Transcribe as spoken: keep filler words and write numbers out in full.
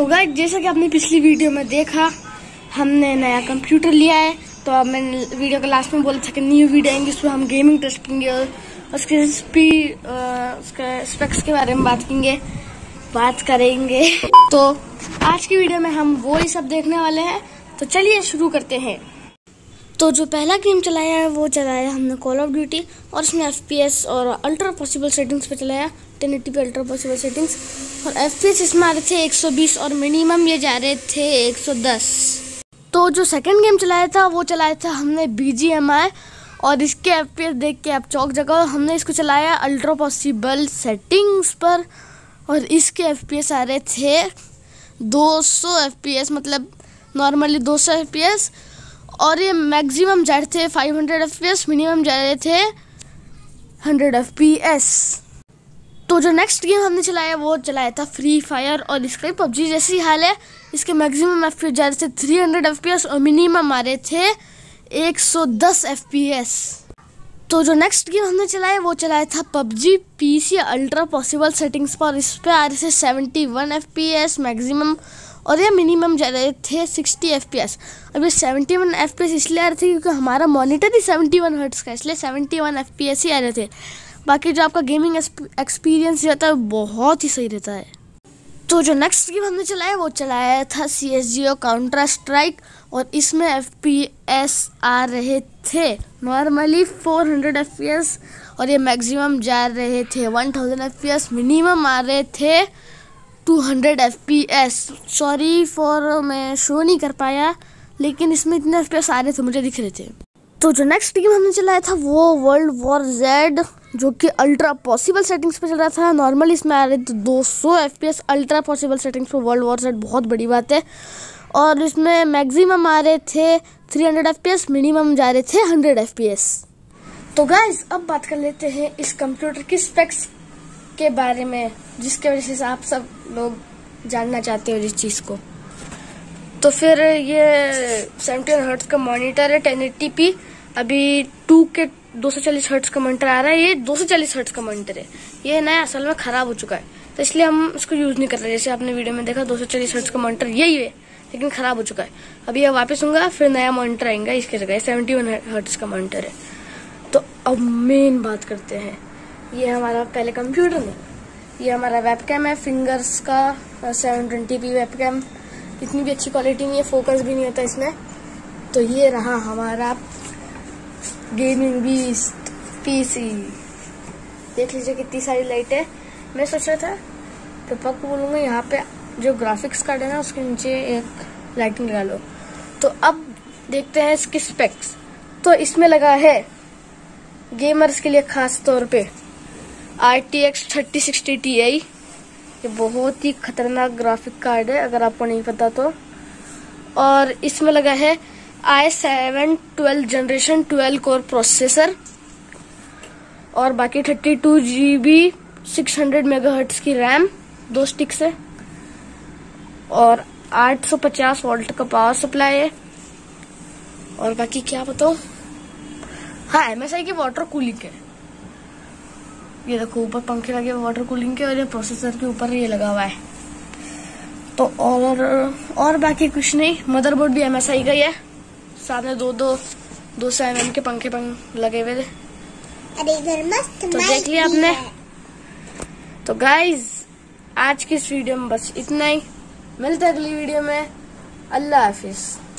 तो गाइस, जैसा कि आपने पिछली वीडियो में देखा, हमने नया कंप्यूटर लिया है। तो अब मैंने वीडियो के लास्ट में बोला था कि न्यू वीडियो आएंगी, उसमें हम गेमिंग टेस्ट करेंगे और उसके स्पीड उसके स्पेक्स के बारे में बात करेंगे बात करेंगे तो आज की वीडियो में हम वो ही सब देखने वाले हैं। तो चलिए शुरू करते हैं। तो जो पहला गेम चलाया है वो चलाया हमने कॉल ऑफ ड्यूटी, और उसमें एफ पी एस और अल्ट्रा पॉसिबल सेटिंग्स पे चलाया, टेन एटी पे अल्ट्रा पॉसिबल सेटिंग्स। और एफ पी एस इसमें आ रहे थे एक सौ बीस और मिनिमम ये जा रहे थे एक सौ दस। तो जो सेकंड गेम चलाया था वो चलाया था हमने बी जी एम आई, और इसके एफ पी एस देख के आप चौक जगाओ। हमने इसको चलाया अल्ट्रा पॉसिबल सेटिंग्स पर, और इसके एफ पी एस आ रहे थे दो सौ एफ पी एस, मतलब नॉर्मली दो सौ एफ पी एस, और ये मैक्सिमम जा रहे थे five hundred F P S, minimum जा रहे थे हंड्रेड एफ पी एस। तो जो नेक्स्ट गेम हमने चलाया वो चलाया था फ्री फायर, और इसका पबजी जैसी हाल है। इसके मैक्सिमम एफ पी एस जा रहे थे three hundred F P S और मिनिमम आ रहे थे एक सौ दस एफ पी एस। तो जो नेक्स्ट गेम हमने चलाया वो चलाया था PUBG PC ultra possible settings पर, इस पर आ रहे थे seventy one F P S maximum, और ये मिनिमम जा रहे थे सिक्सटी एफ पी एस। अब ये seventy one F P S इसलिए आ रहे थे क्योंकि हमारा मॉनिटर ही सेवेंटी वन हर्ट्ज़ का, इसलिए seventy one F P S ही आ रहे थे। बाकी जो आपका गेमिंग एक्सपीरियंस रहता है बहुत ही सही रहता है। तो जो नेक्स्ट गेम हमने चलाया वो चलाया था C S G O counter strike, और इसमें एफ पी एस आ रहे थे normally four hundred F P S, और ये मैक्सिमम जा रहे थे one thousand F P S, minimum आ रहे थे two hundred F P S. Sorry for मैं शो नहीं कर पाया, लेकिन इसमें इतने एफ पी एस आ रहे थे, मुझे दिख रहे थे। तो जो नेक्स्ट गेम हमने चलाया था वो वर्ल्ड वॉर जेड, जो कि अल्ट्रा पॉसिबल सेटिंग्स पे चल रहा था। नॉर्मली इसमें आ रहे थे दो सौ F P S ultra possible settings पे वर्ल्ड वॉर जेड, बहुत बड़ी बात है। और इसमें मैक्सिमम आ रहे थे three hundred F P S, minimum जा रहे थे हंड्रेड एफ पी एस। तो गाइस, अब बात कर लेते हैं इस कंप्यूटर की स्पेक्स के बारे में, जिसके वजह से आप सब लोग जानना चाहते हो इस चीज़ को। तो फिर ये सेवेंटी हर्ट्ज़ का मॉनिटर है टेन एटी पी। अभी two K two forty hertz का मॉनिटर आ रहा है, ये टू फोर्टी हर्ट्ज़ का मॉनिटर है। ये नया असल में ख़राब हो चुका है, तो इसलिए हम इसको यूज़ नहीं कर रहे। जैसे आपने वीडियो में देखा टू फोर्टी हर्ट्ज़ का मॉनिटर यही है, लेकिन ख़राब हो चुका है। अभी यह वापस होगा, फिर नया मॉनिटर आएगा इसकी जगह, सेवेंटी वन हर्ट्ज़ का मॉनिटर है। तो अब मेन बात करते हैं, ये हमारा पहले कंप्यूटर में ये हमारा वेबकैम है, फिंगर्स का सेवन ट्वेंटी पी वेबकैम। इतनी भी अच्छी क्वालिटी नहीं है, फोकस भी नहीं होता इसमें। तो ये रहा हमारा गेमिंग बीस्ट पीसी, देख लीजिए कितनी सारी लाइट है। मैं सोचा था तो पक्का बोलूँगा यहाँ पे जो ग्राफिक्स कार्ड है ना, उसके नीचे एक लाइटिंग लगा लो। तो अब देखते हैं इसकी स्पेक्स। तो इसमें लगा है गेमर्स के लिए खास तौर पर R T X thirty sixty T I. ये बहुत ही खतरनाक ग्राफिक कार्ड है, अगर आपको नहीं पता तो। और इसमें लगा है I seven twelfth generation twelve core processor, और बाकी thirty two G B six hundred megahertz की रैम, दो स्टिक्स है, और एट हंड्रेड फिफ्टी वोल्ट का पावर सप्लाई है। और बाकी क्या बताऊँ, हाँ एम एस आई की वाटर कूलिंग है। ये देखो ऊपर पंखे लगे वाटर कूलिंग के, और ये प्रोसेसर के ऊपर ये लगा हुआ है। तो और और बाकी कुछ नहीं। मदरबोर्ड भी एम एस आई का ही है, सामने दो दो दो सौ एम एम के पंखे पंख लगे हुए थे। तो देख लिया आपने। तो गाइज, आज की इस वीडियो में बस इतना ही, मिलते हैं अगली वीडियो में। अल्लाह हाफिज।